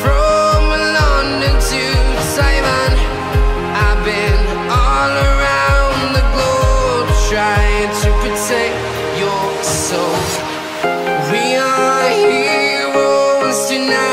from London to Taiwan. I've been all around the globe, trying to protect your soul. We are heroes tonight.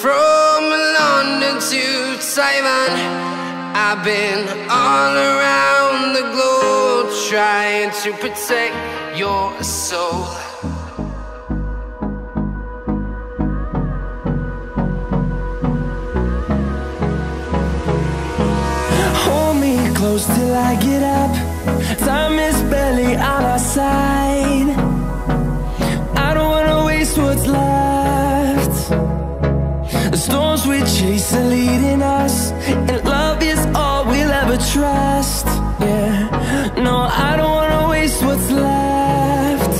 From London to Taiwan, I've been all around the globe, trying to protect your soul. Hold me close till I get up, time is barely on our side. I don't wanna waste what's left. The storms we chase are leading us, and love is all we'll ever trust. Yeah, no, I don't wanna waste what's left.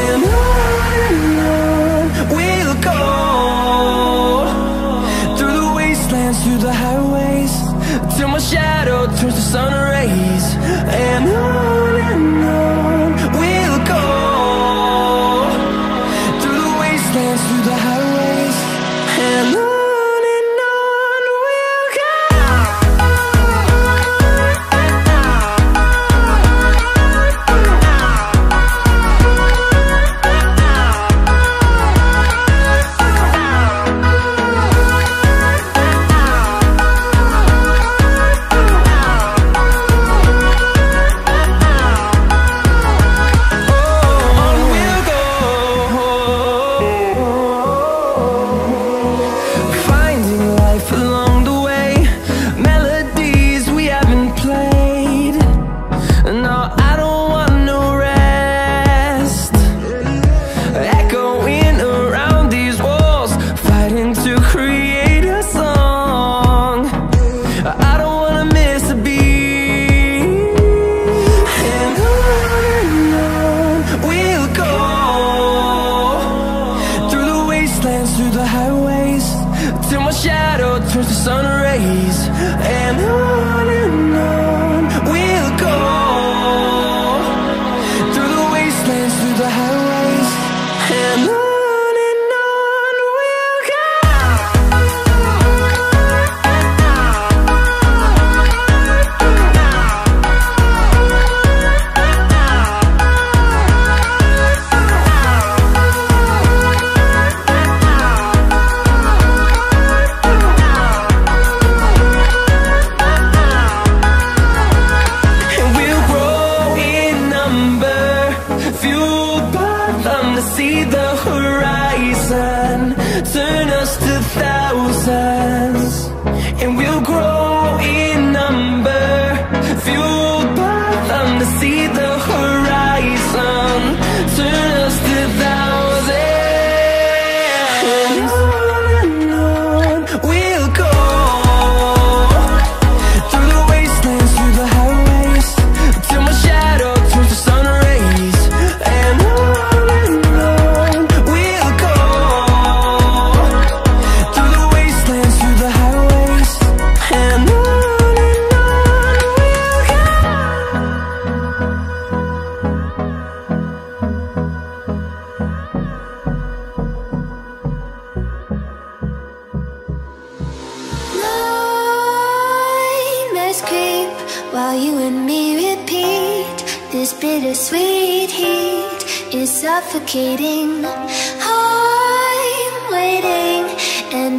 And on we'll go, through the wastelands, through the highways, till my shadow turns to sun rays. And on we'll go, through the wastelands, through the highways. world turns to sun rays, and on we'll go, through the wastelands, through the highways, and on. See the horizon, turn us to thousands, and we'll grow in number, fueled by them to see the horizon, turn us to thousands, and on we'll go, through the wastelands, through the highways, till my shadow turns to sun rays, and on. Creep while you and me repeat, this bittersweet heat is suffocating. I'm waiting and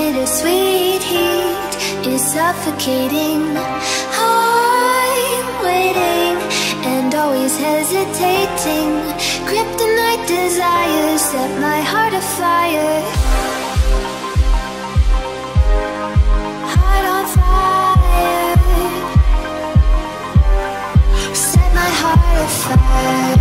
Bittersweet heat is suffocating. I'm waiting and always hesitating. Kryptonite desires set my heart afire. Heart on fire. Set my heart afire.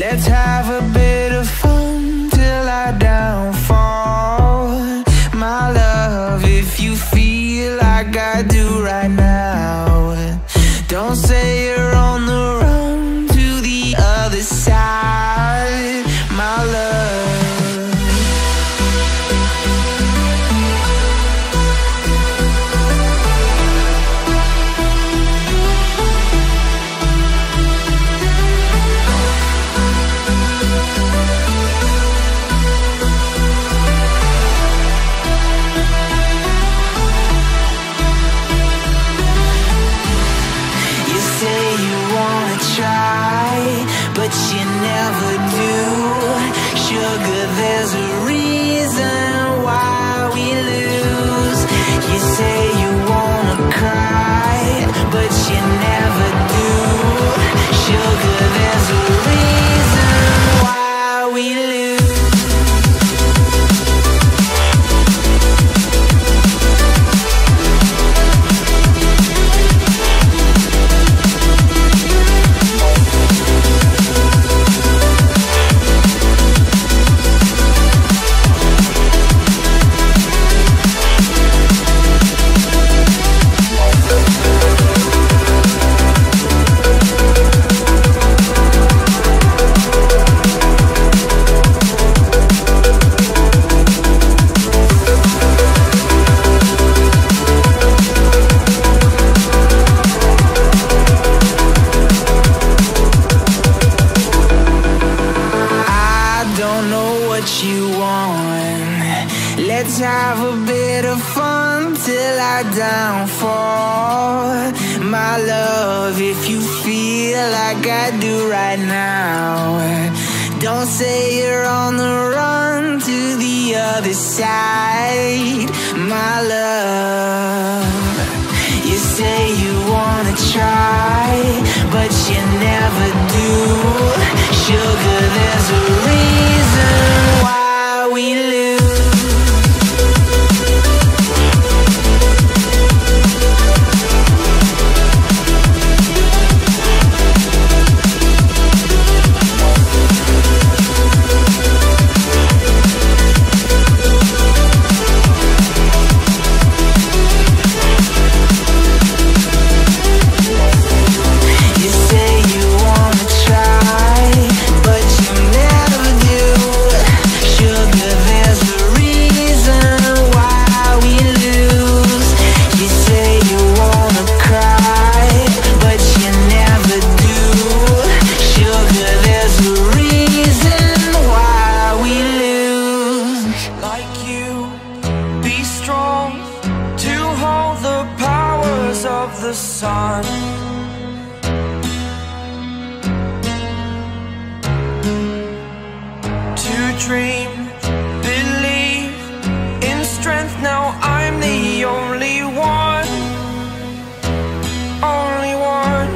Let's have a bit of fun till I downfall. My love, if you feel like I do right now, don't say you're on the run to the other side, my love. But you never do. Sugar, there's a reason why we lose. You say you wanna cry, but you never do. Sugar, there's a reason why we lose. Let's have a bit of fun till I downfall. My love, if you feel like I do right now, don't say you're on the run to the other side, my love. You say you wanna try, but you never do. Sugar, there's a reason why we lose. The sun, to dream, believe in strength. Now I'm the only one, only one.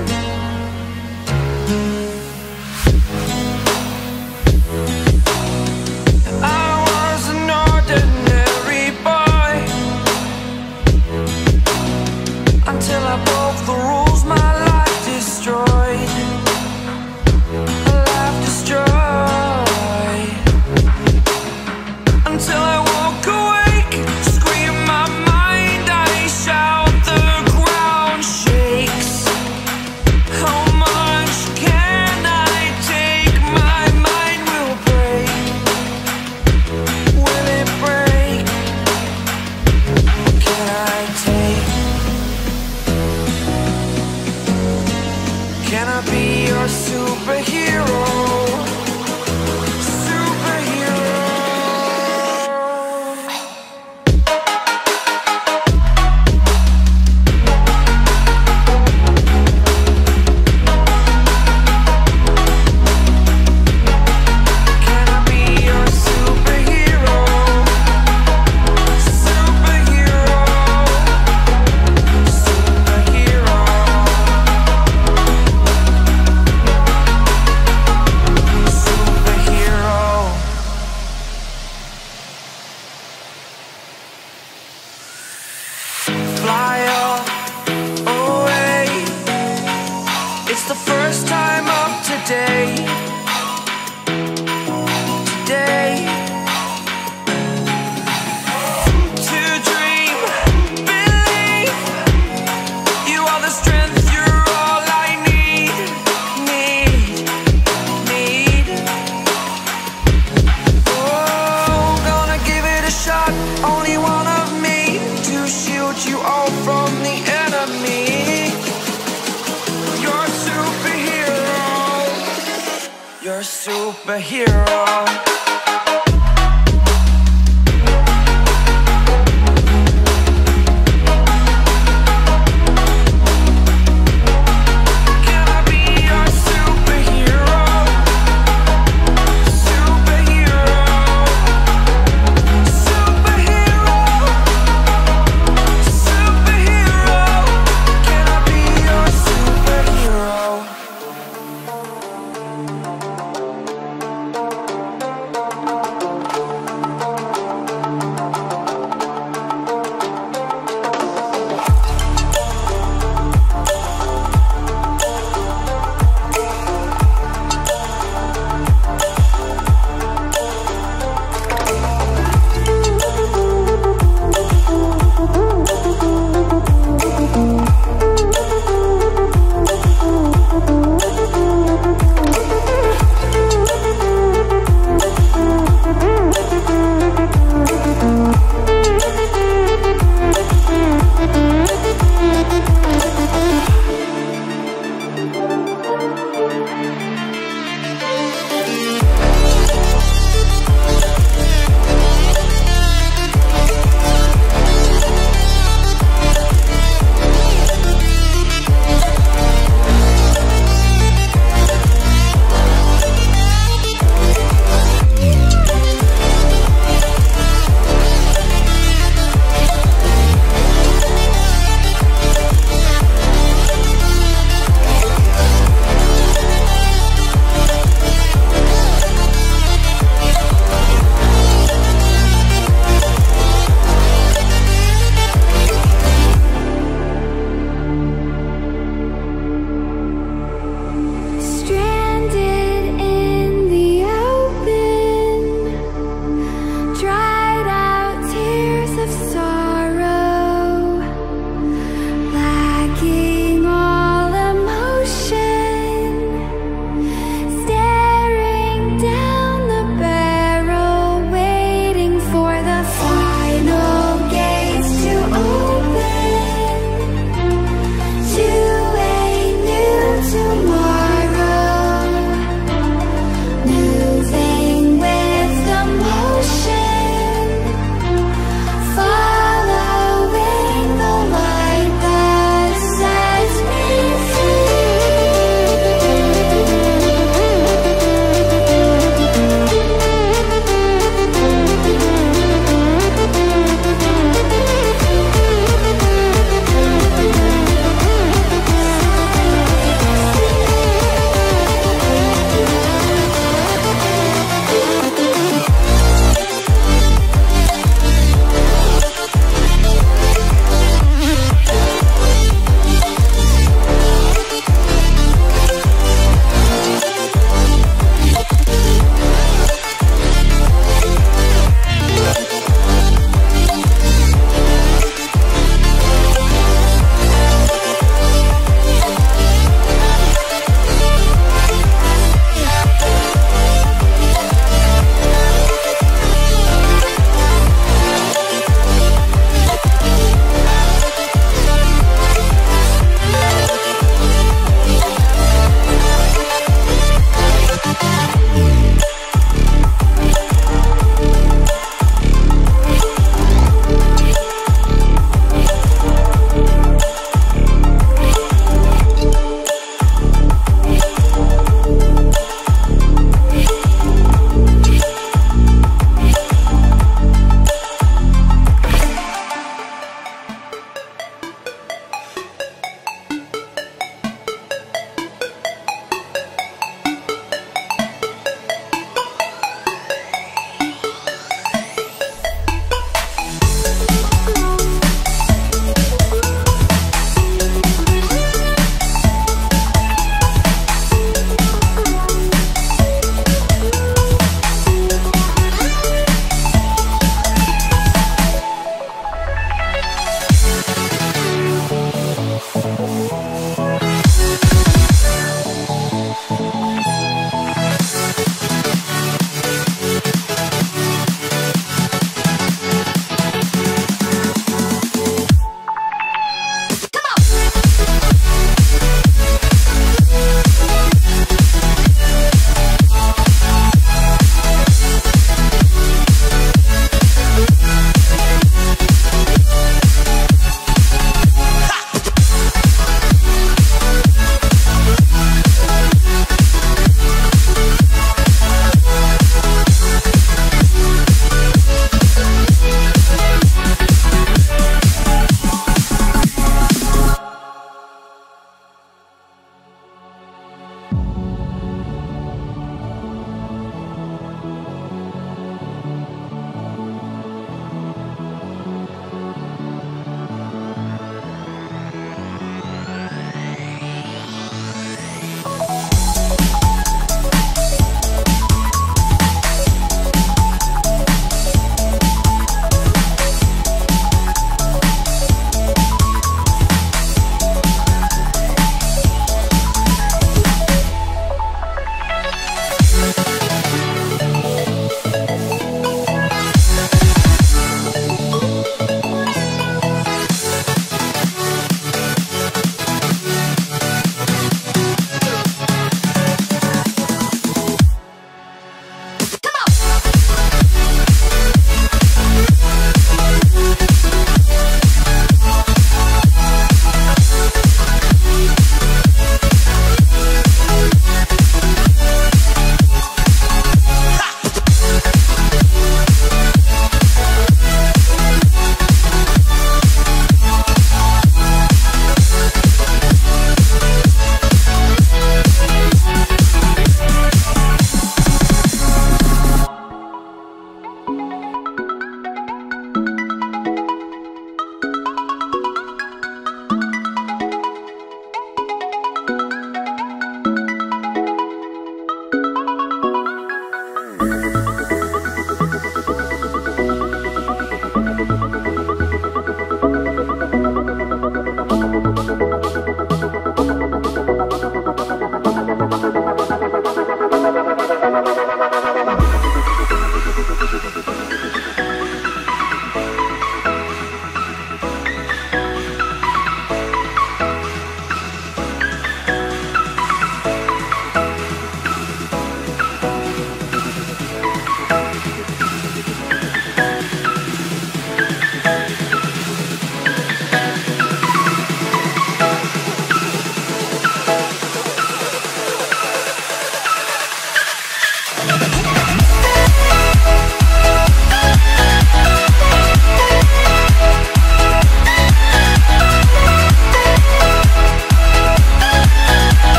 I was an ordinary boy until I broke the rules, my life destroyed. My life destroyed. You're a superhero.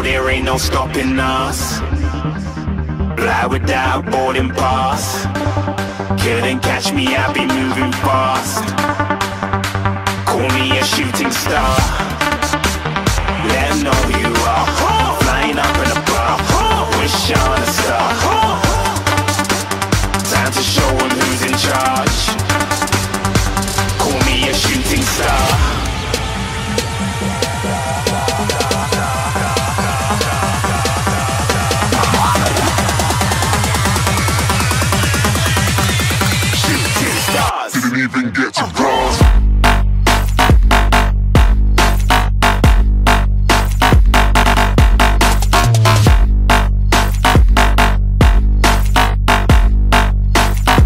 There ain't no stopping us. Fly without boarding pass. Couldn't catch me, I be moving fast. Call me a shooting star. Let 'em know who you are. Flying up in a bar. Wish on a star. Time to show 'em who's in charge. Call me a shooting star. Even get to cross.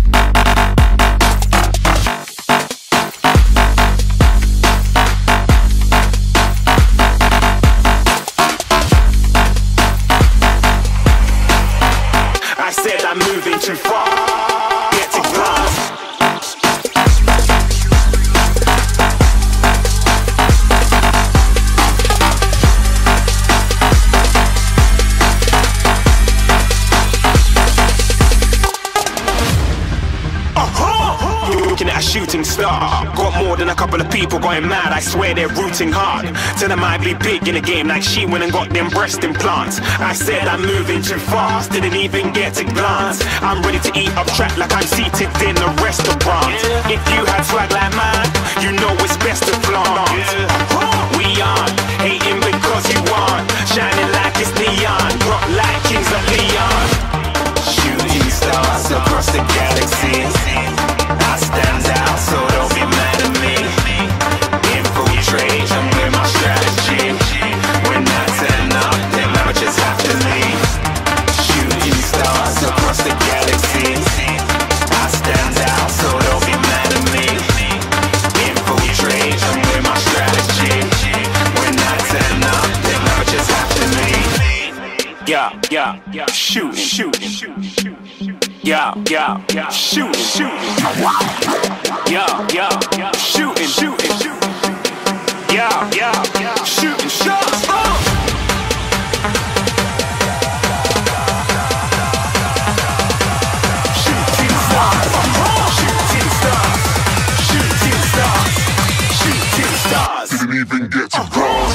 I said I'm moving too far. Get to cross. Shooting star, got more than a couple of people going mad. I swear they're rooting hard. Tell them I be big in the game, like she went and got them breast implants. I said I'm moving too fast, didn't even get a glance. I'm ready to eat up track like I'm seated in a restaurant. If you had swag like mine, you know it's best to flaunt. We aren't hating because you aren't shining like it's neon, rock like kings of Leon. Shooting stars across the galaxy. I stand out, so don't be mad at me. Infiltrate, I'm with my strategy. When I turn up, then I just have to leave. Shooting stars across the galaxy. I stand out, so don't be mad at me. Infiltrate, I'm with my strategy. When I turn up, then I just have to leave. Yeah, yeah, yeah, shoot, shoot, shoot, shoot, shoot. Yeah, yeah, yeah, shooting, shooting. Yeah, yeah, shooting, shooting. Yeah, yeah, shooting, shots. Shooting stars, shooting stars, shooting stars, shooting stars. Didn't even get to cross.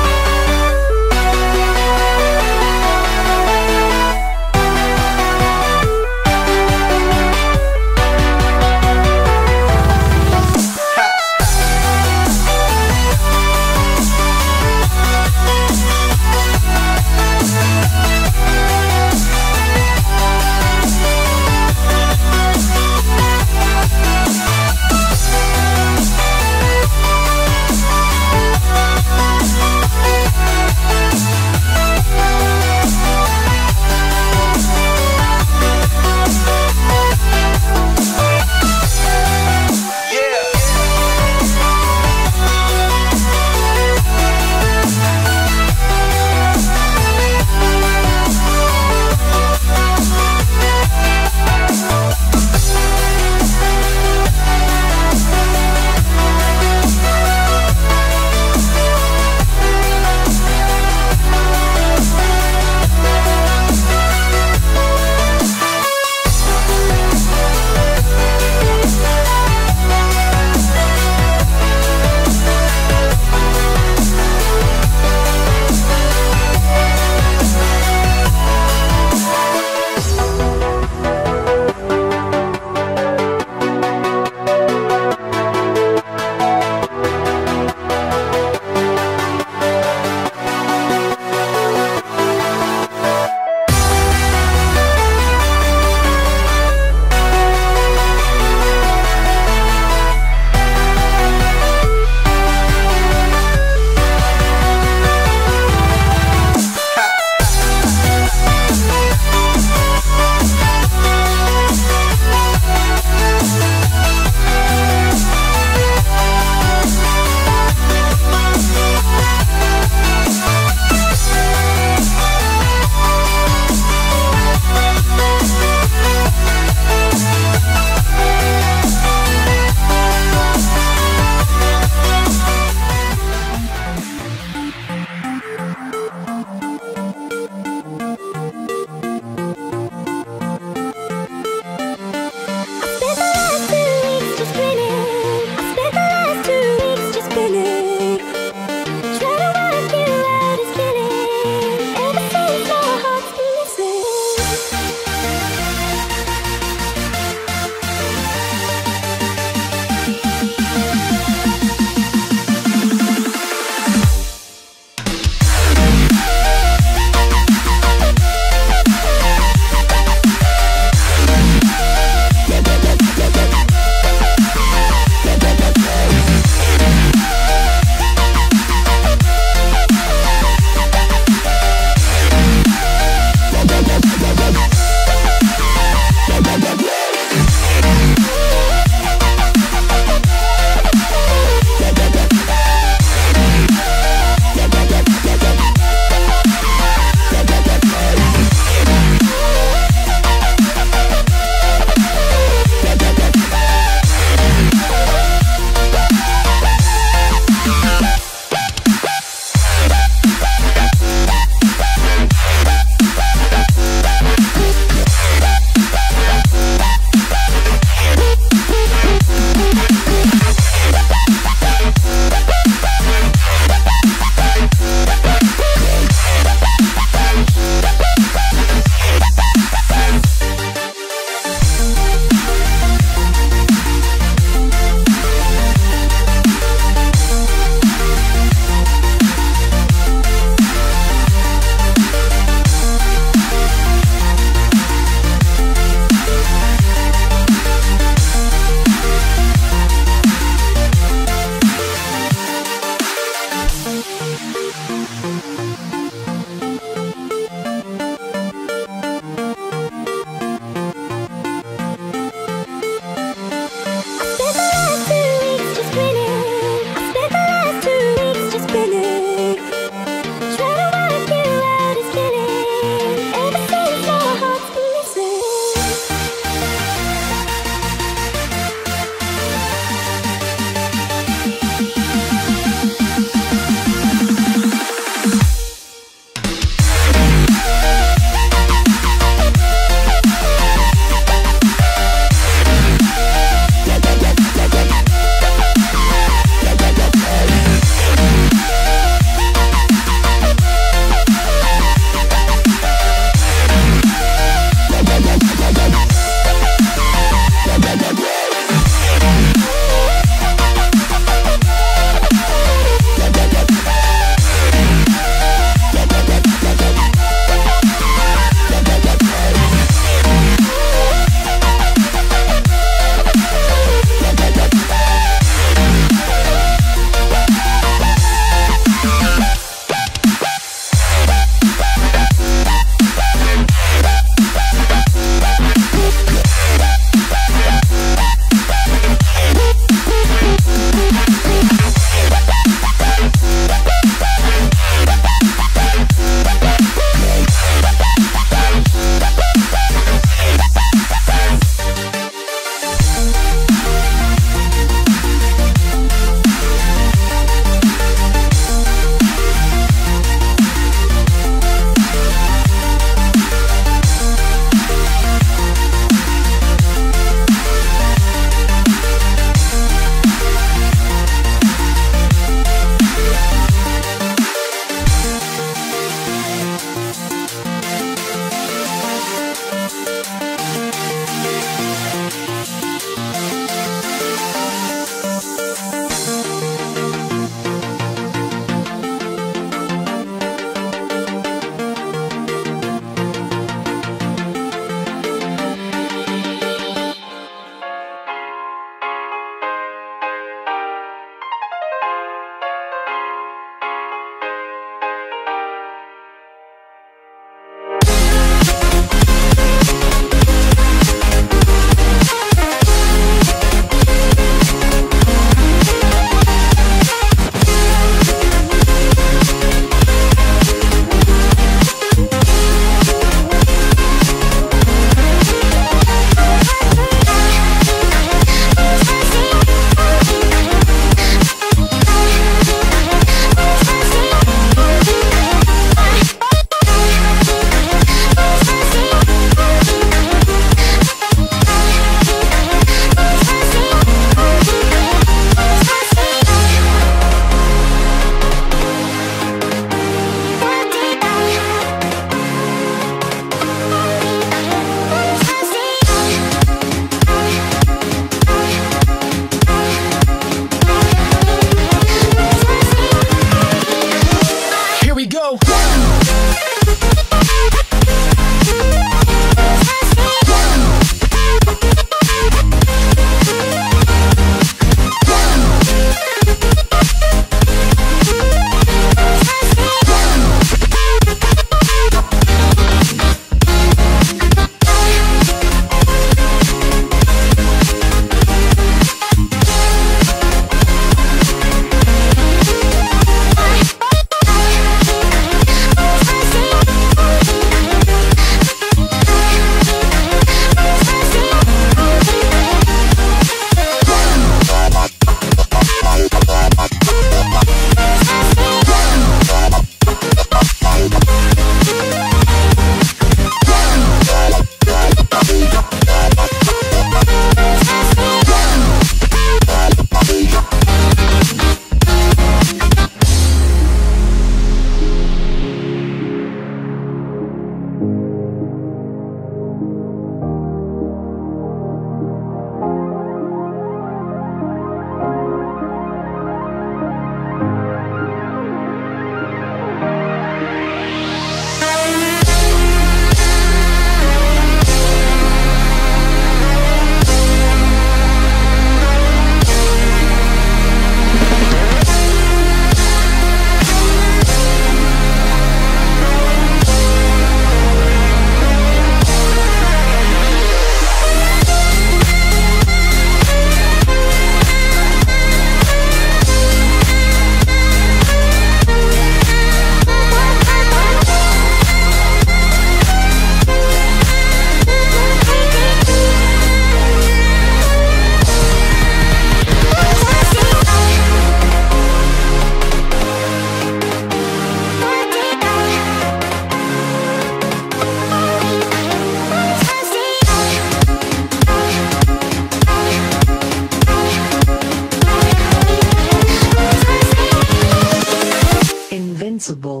possible.